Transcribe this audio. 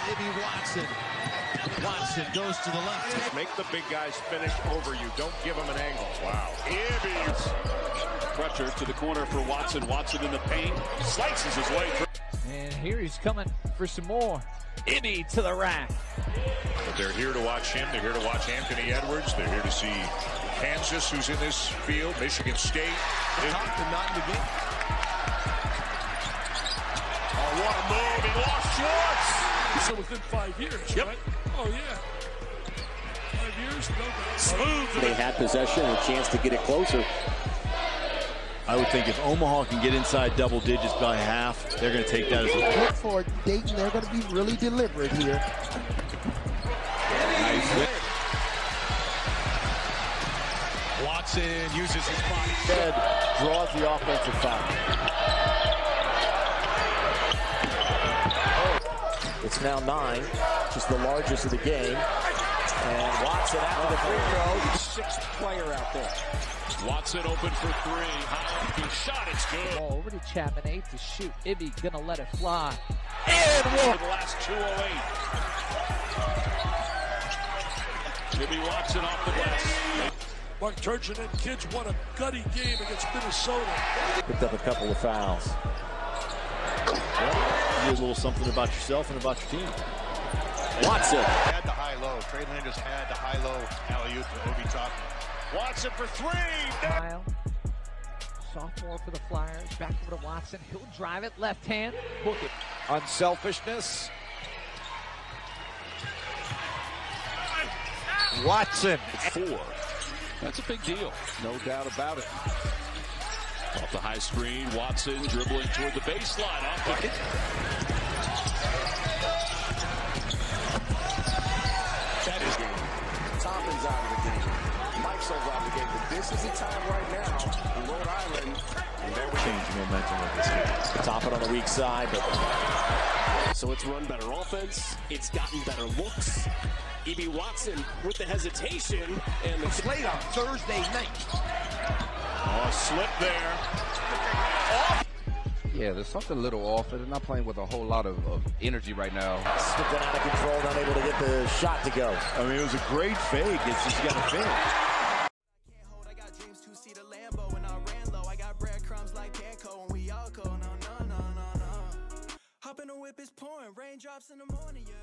here's Ibi Watson. Watson goes to the left. Make the big guys finish over you. Don't give them an angle. Wow. Ibi's pressure to the corner for Watson. Watson in the paint. Slices his way through. And here he's coming for some more. Ibi to the rack. But they're here to watch him. They're here to watch Anthony Edwards. They're here to see Kansas, who's in this field. Michigan State. Toppin not in the game. Oh, what a move. He lost Schwartz. So within 5 years, yep. Right? Oh, yeah. 5 years, no doubt. Smooth. They had possession and a chance to get it closer. I would think if Omaha can get inside double digits by half, they're going to take that as a look for Dayton. They're going to be really deliberate here. Nice win. Watson uses his body. Fed draws the offensive foul. Oh. It's now 9, which is the largest of the game. And Watson out of the free throw. Sixth player out there. Watson open for 3. High shot, it's good. Ball over to Chapman, 8 to shoot. Ibi gonna let it fly. And one. The last 208. Ibi Watson off the glass. Mark Turgeon and kids, what a gutty game against Minnesota. Picked up a couple of fouls. Well, you do a little something about yourself and about your team. Watson had the high-low. Trey Landers had the high-low alley-oop to Obi Toppin. Watson for 3. Kyle, sophomore for the Flyers. Back over to Watson. He'll drive it left hand. Hook it. Unselfishness. Watson. 4. That's a big deal. No doubt about it. Off the high screen. Watson dribbling toward the baseline. Off the Toppin's out of the game. Mike's over out of the game. But this is the time right now in Rhode Island. And they're changing momentum with this game. Toppin on the weak side. But... So it's run better offense. It's gotten better looks. Ibi Watson with the hesitation. And it's late on Thursday night. Oh, slip there. Oh. Yeah, there's something a little off. They're not playing with a whole lot of energy right now. Slipped out of control, not able to get the shot to go. I mean, it was a great fake. It's just got to finish. I can't hold. I got dreams to see the Lambo, and I ran low. I got breadcrumbs like Panko, and we all go no. Hop in the whip, it's pouring raindrops in the morning.